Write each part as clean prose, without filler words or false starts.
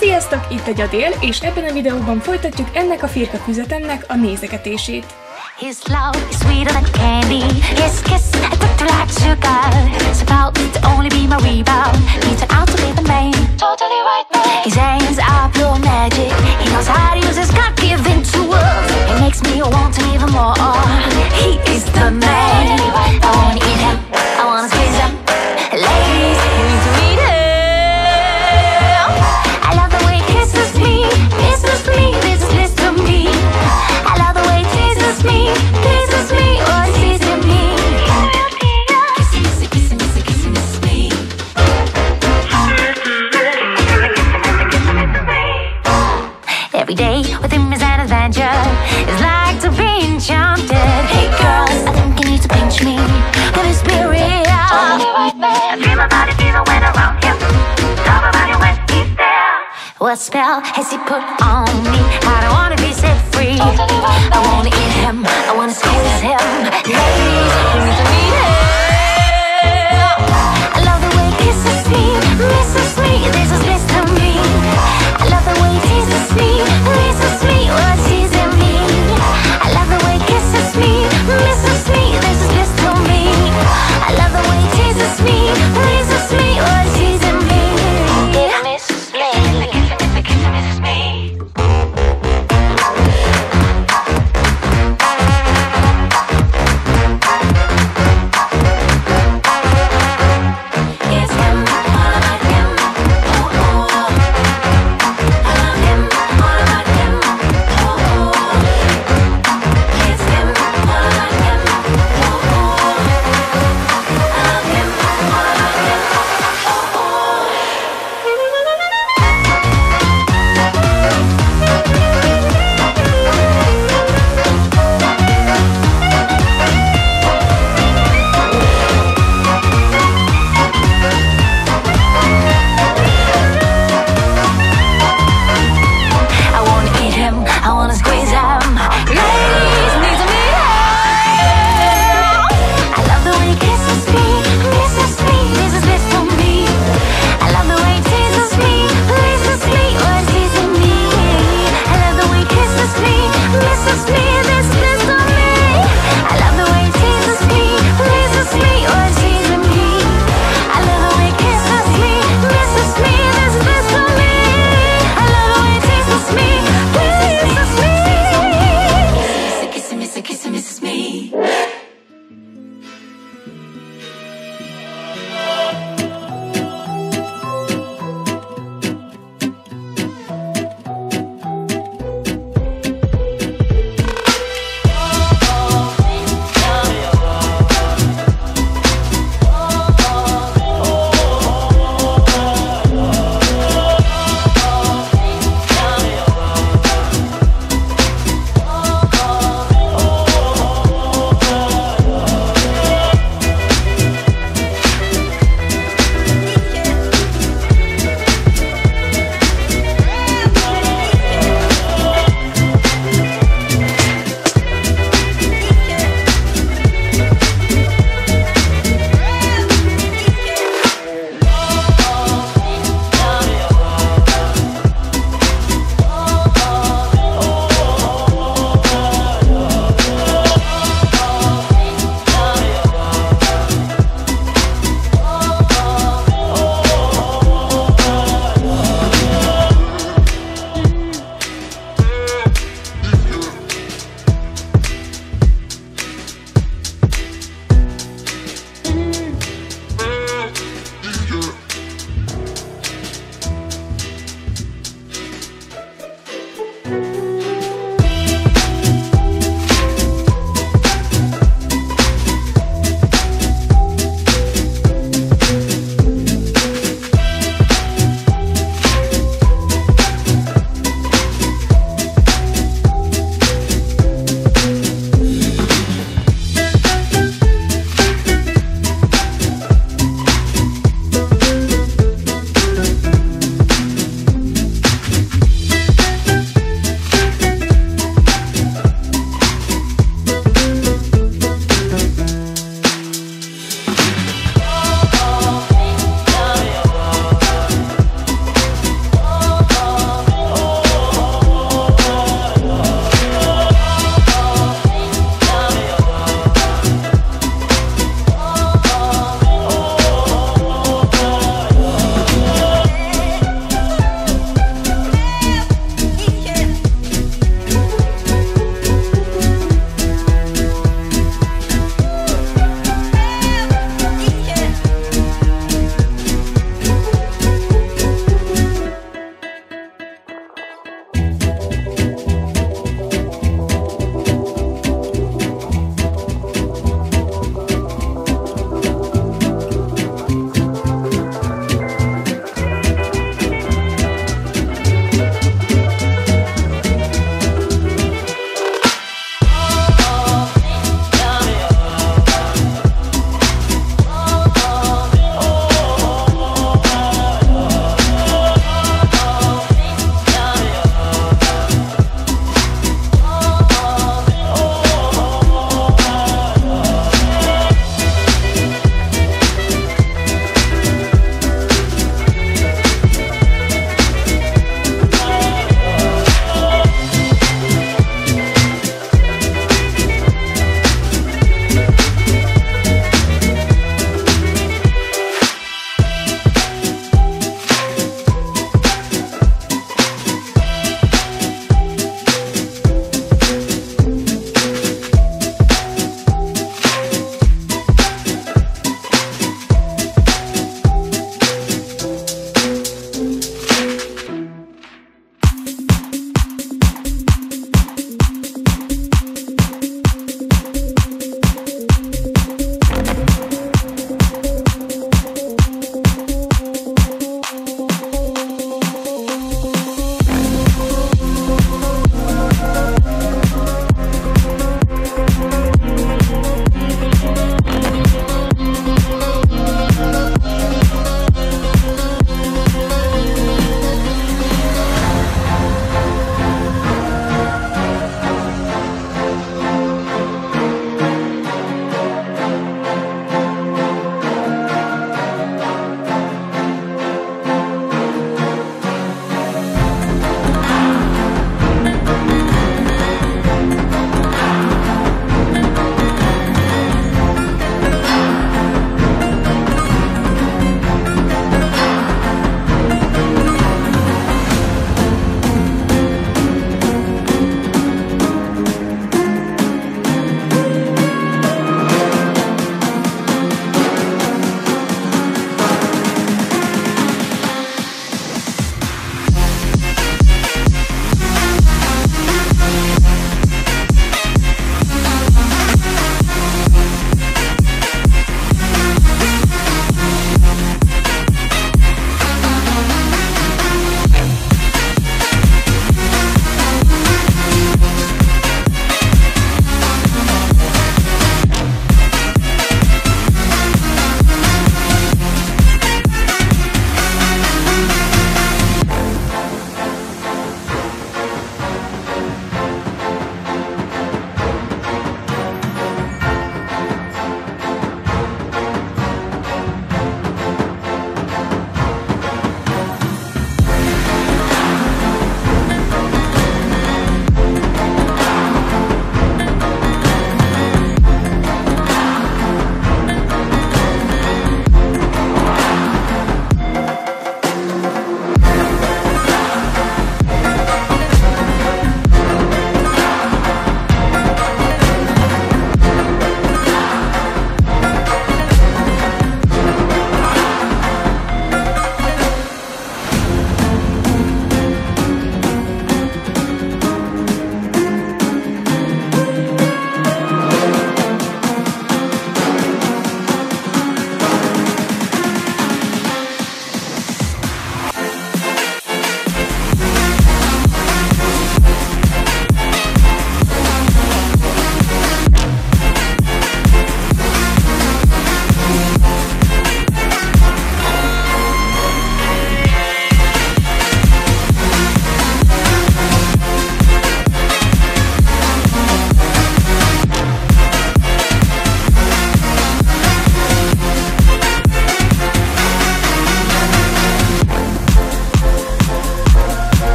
Sziasztok, itt a Gyadél, és ebben a videóban folytatjuk ennek a firkaküzetemnek a nézegetését. Every day with him is an adventure. It's like to be enchanted. Hey girl, I think you need to pinch me. Let me spirit out. I dream about it even when around him. Talk about it when he's there. What spell has he put on me? I don't wanna be set free. I wanna eat him. I wanna squeeze him. Ladies, you need to meet him. I love the way he kisses me, misses me. This is Mr. Me. I love the way he teases me.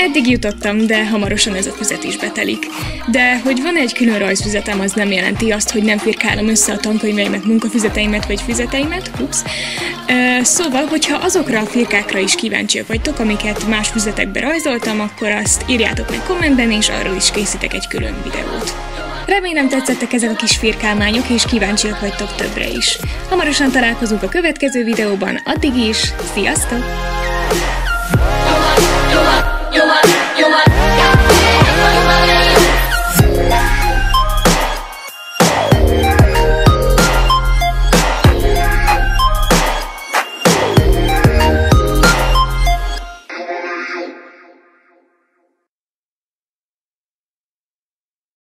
Eddig jutottam, de hamarosan ez a füzet is betelik. De hogy van egy külön rajzfüzetem, az nem jelenti azt, hogy nem firkálom össze a tankönyveimet, munkafüzeteimet vagy füzeteimet. Ups. Szóval, hogyha azokra a firkákra is kíváncsiak vagytok, amiket más füzetekbe rajzoltam, akkor azt írjátok meg kommentben, és arról is készítek egy külön videót. Remélem tetszettek ezek a kis firkálmányok, és kíváncsiak vagytok többre is. Hamarosan találkozunk a következő videóban, addig is, sziasztok! You want